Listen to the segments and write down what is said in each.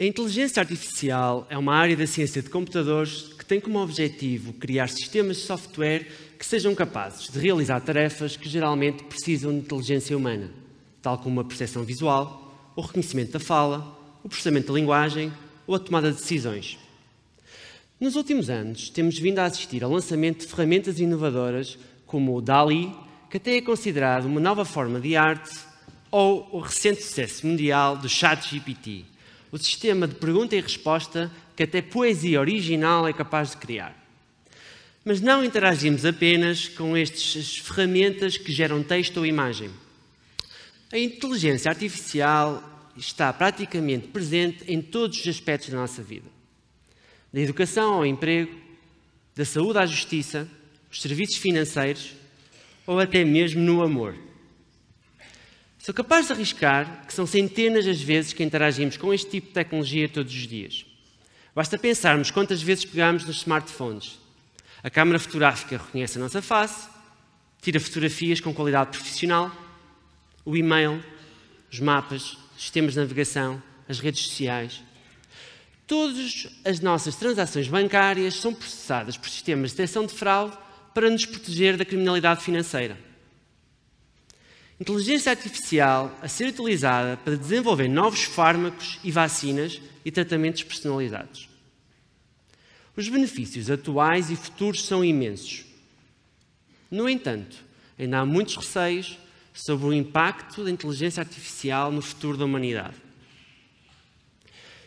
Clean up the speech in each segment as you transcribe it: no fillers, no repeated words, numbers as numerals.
A inteligência artificial é uma área da ciência de computadores que tem como objetivo criar sistemas de software que sejam capazes de realizar tarefas que geralmente precisam de inteligência humana, tal como a percepção visual, o reconhecimento da fala, o processamento da linguagem ou a tomada de decisões. Nos últimos anos, temos vindo a assistir ao lançamento de ferramentas inovadoras como o DALL-E, que até é considerado uma nova forma de arte, ou o recente sucesso mundial do ChatGPT, o sistema de pergunta e resposta que até poesia original é capaz de criar. Mas não interagimos apenas com estas ferramentas que geram texto ou imagem. A inteligência artificial está praticamente presente em todos os aspectos da nossa vida. Da educação ao emprego, da saúde à justiça, os serviços financeiros ou até mesmo no amor. Sou capaz de arriscar que são centenas as vezes que interagimos com este tipo de tecnologia todos os dias. Basta pensarmos quantas vezes pegamos nos smartphones. A câmara fotográfica reconhece a nossa face, tira fotografias com qualidade profissional, o e-mail, os mapas, sistemas de navegação, as redes sociais. Todas as nossas transações bancárias são processadas por sistemas de detecção de fraude para nos proteger da criminalidade financeira. Inteligência artificial a ser utilizada para desenvolver novos fármacos e vacinas e tratamentos personalizados. Os benefícios atuais e futuros são imensos. No entanto, ainda há muitos receios sobre o impacto da inteligência artificial no futuro da humanidade.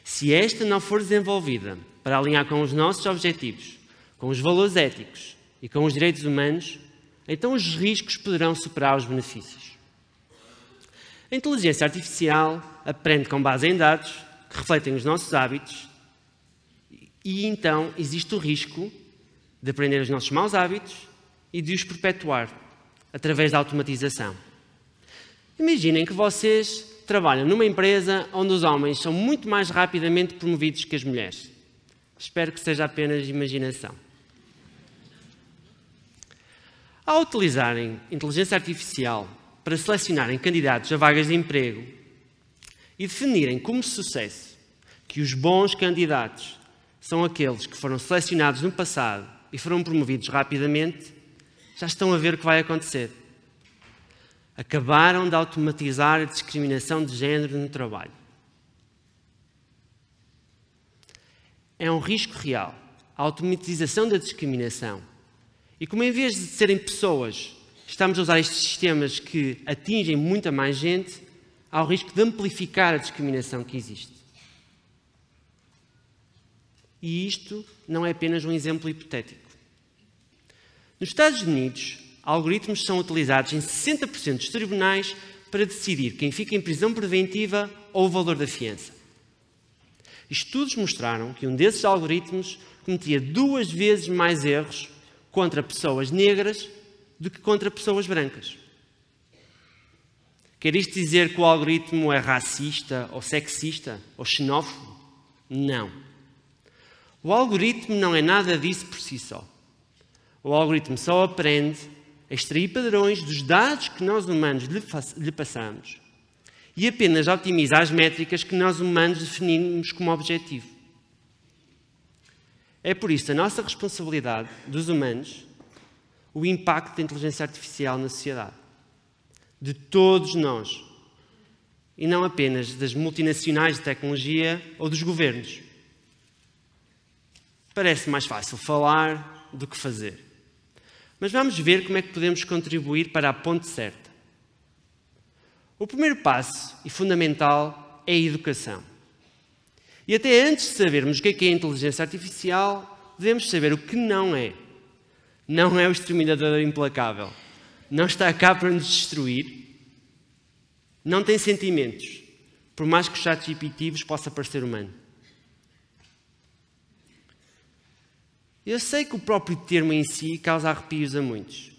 Se esta não for desenvolvida para alinhar com os nossos objetivos, com os valores éticos e com os direitos humanos, então os riscos poderão superar os benefícios. A inteligência artificial aprende com base em dados que refletem os nossos hábitos e, então, existe o risco de aprender os nossos maus hábitos e de os perpetuar através da automatização. Imaginem que vocês trabalham numa empresa onde os homens são muito mais rapidamente promovidos que as mulheres. Espero que seja apenas imaginação. Ao utilizarem inteligência artificial para selecionarem candidatos a vagas de emprego e definirem como sucesso que os bons candidatos são aqueles que foram selecionados no passado e foram promovidos rapidamente, já estão a ver o que vai acontecer. Acabaram de automatizar a discriminação de género no trabalho. É um risco real a automatização da discriminação. E como em vez de serem pessoas estamos a usar estes sistemas que atingem muita mais gente, há o risco de amplificar a discriminação que existe. E isto não é apenas um exemplo hipotético. Nos Estados Unidos, algoritmos são utilizados em 60% dos tribunais para decidir quem fica em prisão preventiva ou o valor da fiança. Estudos mostraram que um desses algoritmos cometia 2 vezes mais erros contra pessoas negras do que contra pessoas brancas. Quer isto dizer que o algoritmo é racista, ou sexista, ou xenófobo? Não. O algoritmo não é nada disso por si só. O algoritmo só aprende a extrair padrões dos dados que nós humanos lhe passamos e apenas otimiza as métricas que nós humanos definimos como objetivo. É por isso a nossa responsabilidade dos humanos o impacto da inteligência artificial na sociedade. De todos nós. E não apenas das multinacionais de tecnologia ou dos governos. Parece mais fácil falar do que fazer. Mas vamos ver como é que podemos contribuir para a ponte certa. O primeiro passo, e fundamental, é a educação. E até antes de sabermos o que é a inteligência artificial, devemos saber o que não é. Não é o exterminador implacável. Não está cá para nos destruir. Não tem sentimentos, por mais que o ChatGPT vos possa parecer humano. Eu sei que o próprio termo em si causa arrepios a muitos.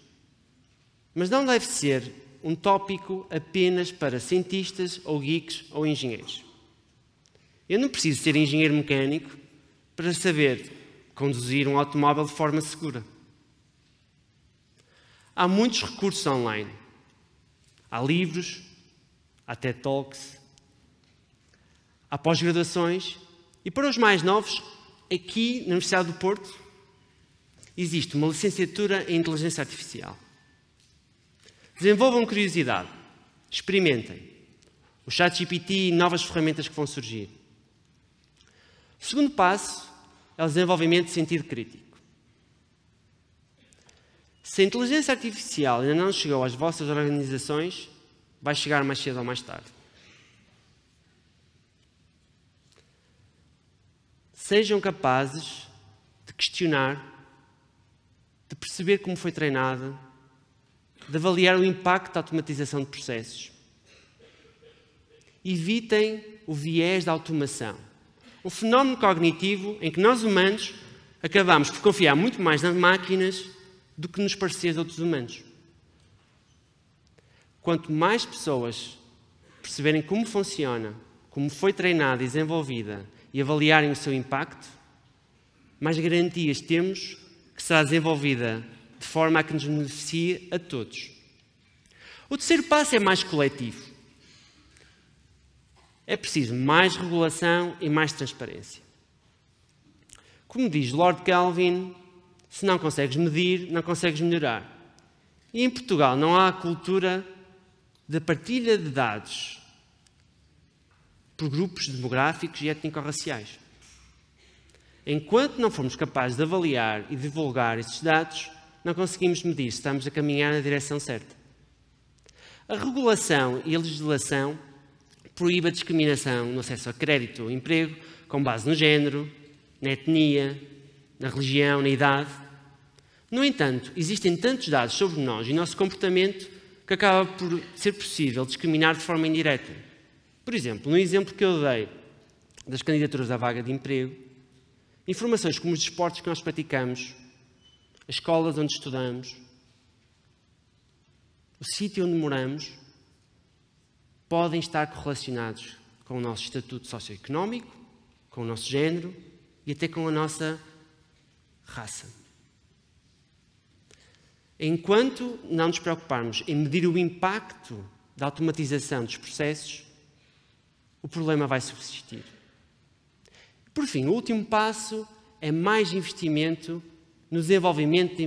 Mas não deve ser um tópico apenas para cientistas, ou geeks, ou engenheiros. Eu não preciso ser engenheiro mecânico para saber conduzir um automóvel de forma segura. Há muitos recursos online. Há livros, há TED Talks, há pós-graduações. E para os mais novos, aqui na Universidade do Porto, existe uma licenciatura em Inteligência Artificial. Desenvolvam curiosidade. Experimentem. O ChatGPT e novas ferramentas que vão surgir. O segundo passo é o desenvolvimento de sentido crítico. Se a inteligência artificial ainda não chegou às vossas organizações, vai chegar mais cedo ou mais tarde. Sejam capazes de questionar, de perceber como foi treinada, de avaliar o impacto da automatização de processos. Evitem o viés da automação. Um fenómeno cognitivo em que nós humanos acabamos por confiar muito mais nas máquinas do que nos parecer de outros humanos. Quanto mais pessoas perceberem como funciona, como foi treinada e desenvolvida e avaliarem o seu impacto, mais garantias temos que será desenvolvida de forma a que nos beneficie a todos. O terceiro passo é mais coletivo. É preciso mais regulação e mais transparência. Como diz Lord Kelvin, se não consegues medir, não consegues melhorar. E em Portugal não há a cultura da partilha de dados por grupos demográficos e étnico-raciais. Enquanto não formos capazes de avaliar e divulgar esses dados, não conseguimos medir se estamos a caminhar na direção certa. A regulação e a legislação proíbe a discriminação no acesso a crédito ou emprego com base no género, na etnia, na religião, na idade. No entanto, existem tantos dados sobre nós e o nosso comportamento que acaba por ser possível discriminar de forma indireta. Por exemplo, no exemplo que eu dei das candidaturas à vaga de emprego, informações como os desportos que nós praticamos, as escolas onde estudamos, o sítio onde moramos, podem estar correlacionados com o nosso estatuto socioeconómico, com o nosso género e até com a nossa raça. Enquanto não nos preocuparmos em medir o impacto da automatização dos processos, o problema vai subsistir. Por fim, o último passo é mais investimento no desenvolvimento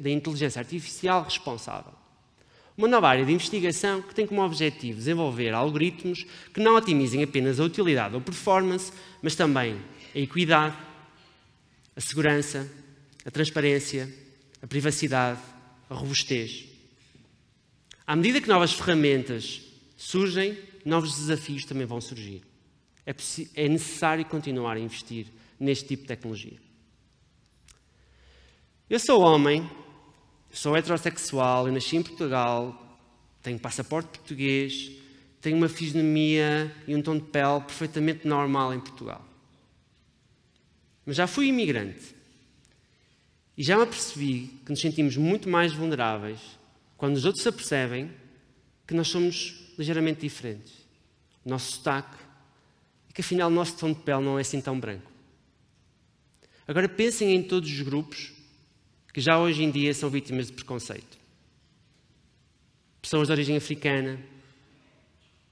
da inteligência artificial responsável. Uma nova área de investigação que tem como objetivo desenvolver algoritmos que não otimizem apenas a utilidade ou performance, mas também a equidade, a segurança, a transparência, a privacidade, a robustez. À medida que novas ferramentas surgem, novos desafios também vão surgir. É necessário continuar a investir neste tipo de tecnologia. Eu sou homem. Sou heterossexual, eu nasci em Portugal, tenho passaporte português, tenho uma fisionomia e um tom de pele perfeitamente normal em Portugal. Mas já fui imigrante e já me apercebi que nos sentimos muito mais vulneráveis quando os outros se apercebem que nós somos ligeiramente diferentes. O nosso sotaque e que afinal o nosso tom de pele não é assim tão branco. Agora pensem em todos os grupos que já hoje em dia são vítimas de preconceito. Pessoas de origem africana,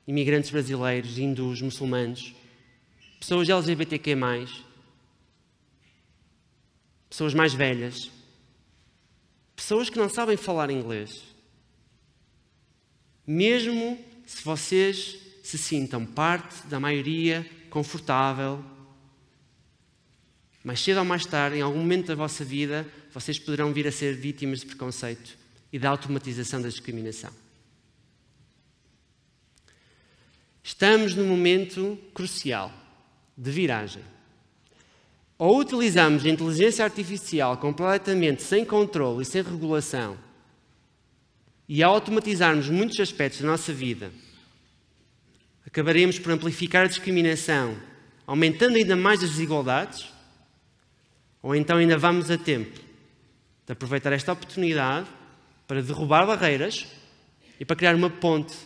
imigrantes brasileiros, hindus, muçulmanos, pessoas LGBTQ+, pessoas mais velhas, pessoas que não sabem falar inglês. Mesmo se vocês se sintam parte da maioria confortável, mais cedo ou mais tarde, em algum momento da vossa vida, vocês poderão vir a ser vítimas de preconceito e da automatização da discriminação. Estamos num momento crucial de viragem. Ou utilizamos a inteligência artificial completamente sem controle e sem regulação, e ao automatizarmos muitos aspectos da nossa vida, acabaremos por amplificar a discriminação, aumentando ainda mais as desigualdades, ou então ainda vamos a tempo de aproveitar esta oportunidade para derrubar barreiras e para criar uma ponte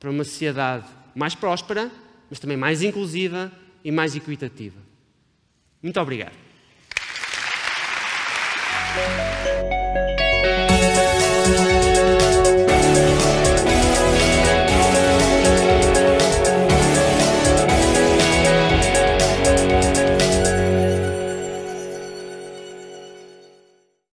para uma sociedade mais próspera, mas também mais inclusiva e mais equitativa. Muito obrigado.